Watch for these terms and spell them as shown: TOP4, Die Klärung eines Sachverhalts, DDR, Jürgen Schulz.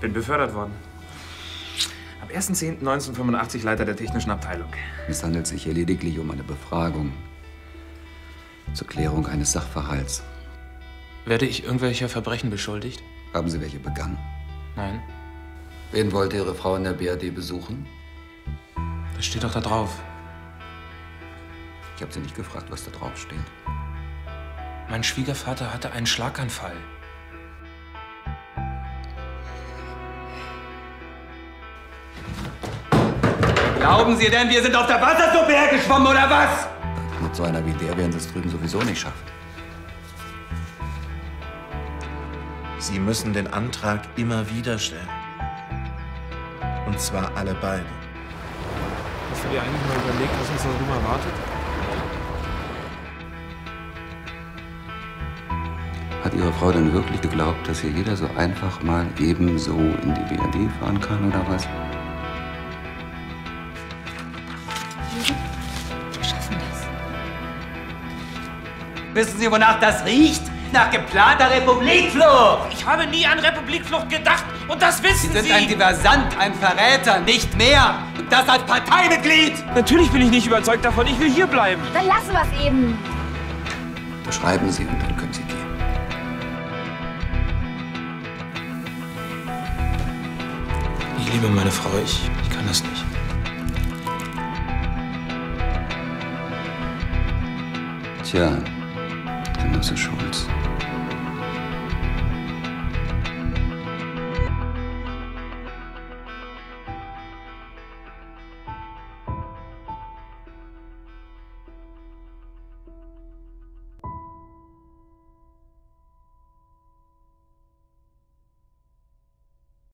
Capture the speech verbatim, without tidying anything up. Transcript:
Bin befördert worden. Am ersten zehnten neunzehnhundertfünfundachtzig Leiter der technischen Abteilung. Es handelt sich hier lediglich um eine Befragung zur Klärung eines Sachverhalts. Werde ich irgendwelcher Verbrechen beschuldigt? Haben Sie welche begangen? Nein. Wen wollte Ihre Frau in der B R D besuchen? Das steht doch da drauf. Ich habe Sie nicht gefragt, was da drauf steht. Mein Schwiegervater hatte einen Schlaganfall. Glauben Sie denn, wir sind auf der Wassersuppe hergeschwommen, oder was? Mit so einer wie der werden Sie es drüben sowieso nicht schaffen. Sie müssen den Antrag immer wieder stellen. Und zwar alle beide. Hast du dir eigentlich mal überlegt, was uns darüber erwartet? Hat Ihre Frau denn wirklich geglaubt, dass hier jeder so einfach mal ebenso in die B R D fahren kann, oder was? Wissen Sie, wonach das riecht? Nach geplanter Republikflucht! Ich habe nie an Republikflucht gedacht und das wissen Sie! Sie sind ein Diversant, ein Verräter, nicht mehr! Und das als Parteimitglied! Natürlich bin ich nicht überzeugt davon, ich will hier bleiben! Dann lassen wir es eben! Unterschreiben Sie und dann können Sie gehen. Ich liebe meine Frau, ich, ich kann das nicht. Tja. Schulz.